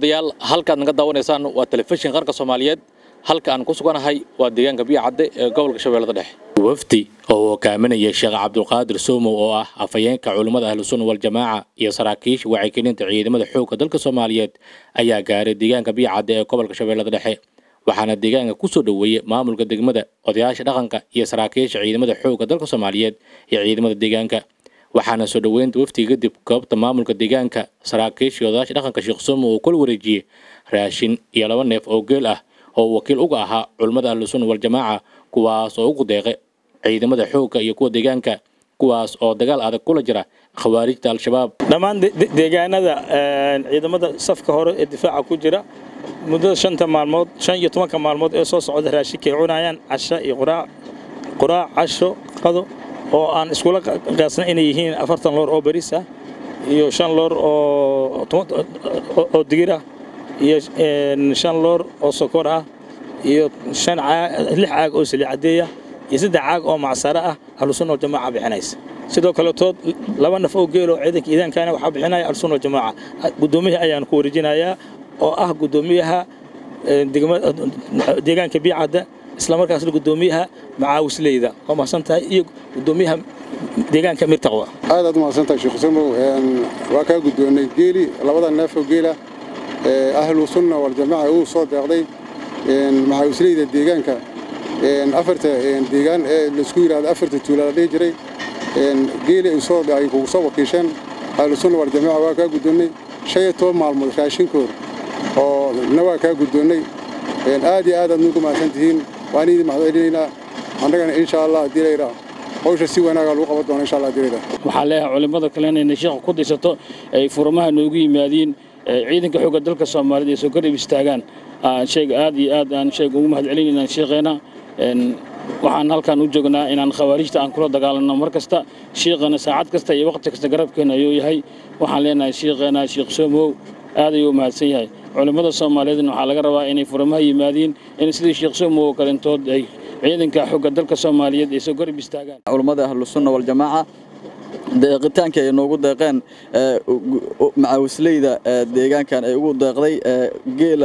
daawadyaal halkaad naga daawanaysaan waa telefishin qaranka Soomaaliyeed halka aan ku suganahay waa deegaanka Biyacadde ee gobolka Shabeellada Dhexe wafdi oo kaaminaya Sheekh Cabdul Qaadir Suumo oo ah afayeenka culimada Ahlus Sunnah wal Jamaaca iyo saraakiish wacyigelinta ciidamada xoogga dalka Soomaaliyeed ayaa gaaray deegaanka Biyacadde ee gobolka Shabeellada Dhexe waxaana deegaanka ku soo dhaweeyay maamulka degmada odayaasha dhaqanka iyo saraakiish ciidamada xoogga dalka Soomaaliyeed iyo ciidamada deegaanka waxaana soo dhaweynta waftiga dib goobta maamulka deegaanka saraakiish iyo odayaasha dhaqanka Sheekh Suumo oo kala wareejiyay raashin iyo laba neef oo geel ah oo wakiil uga ahaa culimada Ahlus Sunnah wal Jamaaca kuwaas oo ugu deeqay ciidamada xoogga iyo kuwa deegaanka kuwaas oo dagaal adag kula jira khawaarijta al-shabaab dhamaan deegaanada ciidamada safka hore ee difaaca ku jira muddo 5 maalmood 15 maalmood ee soo socda raashinkay cunayaan casha iyo quraac casho qado oo aan isku la qaasan inay yihiin 40 loor oo baris ah iyo 5 loor oo digir ah iyo 5 loor oo sokor ah iyo 6 caag oo silicadeeya يزيد عاق أو معصرة أهل السنة والجماعة بحنايس سيدو كلوتود لبا نفو جيلو عيدك إذا كان وحاب حناية أهل السنة والجماعة قدوميها أيان كوريجينا يا أو قدوميها ديجان كبيعة ده إسلام مركز قدوميها مع وسليدة أو محسنتها إيه قدوميها ديجان كمير تقوى هذا محسنتها شيخ سمو وكا قدومي جيلي لبا نفو جيلة أهل السنة والجماعة هو صوت يقضي مع وسليدة ديجان كا إن أفرت إن ديجان السكوير هذا أفرت التولاد يجري إن جيل يصاب يعيقو صوب كيشان على السنة والجماعة واقع قدوني شيء توم مع المركاشين كور أو نواقع قدوني إن آدي آدم نقوم على سنتين وأني مع ذلك عندنا إن شاء الله ديريرا أو شو سوينا قالوا قبضنا إن شاء الله ديريرا وحلاها علماء كلنا إن الشيخ قدس تو فرمها نوجي مادين عيدك حقوق الدلك الصومالي يسكر بيستعان شيء آدي آدم شيء قوم هذا علينا إن شيخنا waxaan halkan u joognaa inaan khawaarijta aan kula dagaalano markasta sheeqana saacad kasta iyo waqti kasta garabkeena ayuu yahay waxaan leenahay sheeqana Sheekh Suumo aad ayuu mahadsan yahay culimada Soomaaliyeed waxaa laga rabaa inay furmaha yimaadeen in sidii Sheekh Suumo kalantood ay ciidanka xoogga dalka Soomaaliyeed ay soo garab istaagaan culimada Ahlus Sunnah wal Jamaaca deeqitaanka ay noogu deeqeen macawisleeyda deegaankan ay ugu deeqday geel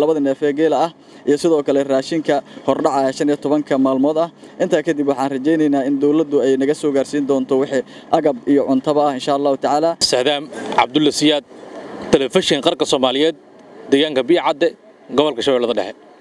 labada neef ee geel ah iyo sidoo kale raashinka hordhaca 15 maalmood ah inta kadib waxaan rajaynaynaa in dawladdu ay naga soo gaarsiin doonto wixii agab iyo cuntaba ah insha Allah taala Saadaam Cabdulla Siyaad telefishin qaranka Soomaaliyeed deegaanka Biyacadde gobolka Shabeellada Dhexe